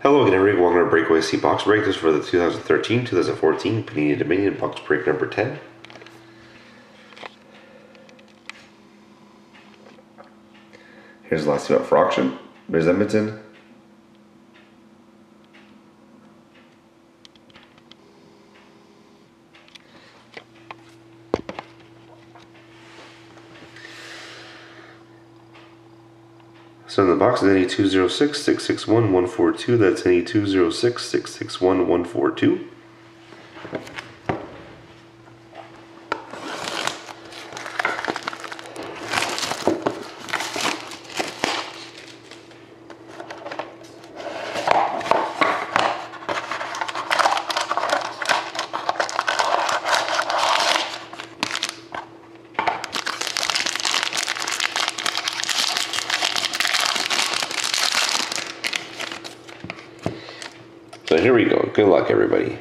Hello again, everybody. Welcome to our Breakaway Sea Box Break. This is for the 2013-2014 Panini Dominion Box Break number 10. Here's the last team up for auction. There's Edmonton. So in the box is NE20661142. That's NE2066611142. So here we go. Good luck, everybody.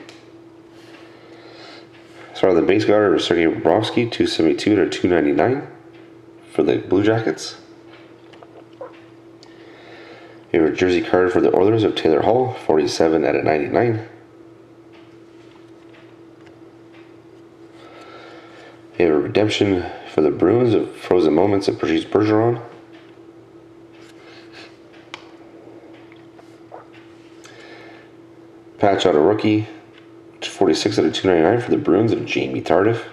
Start on the base guard of Sergei Bobrovsky, 272/299 for the Blue Jackets. We have a jersey card for the Oilers of Taylor Hall, 47/99. We have a redemption for the Bruins of Frozen Moments of Prestige Bergeron. Patch out a rookie, 46/299 for the Bruins of Jamie Tardiff.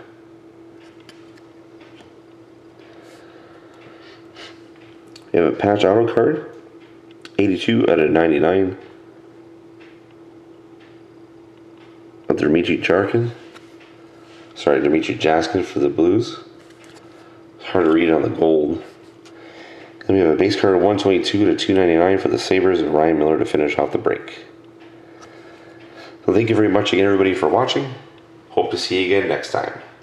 We have a patch auto card, 82/99 of Dmitrij Jaskin for the Blues. It's hard to read on the gold. Then we have a base card, 122/299 for the Sabres and Ryan Miller to finish off the break. So thank you very much again, everybody, for watching. Hope to see you again next time.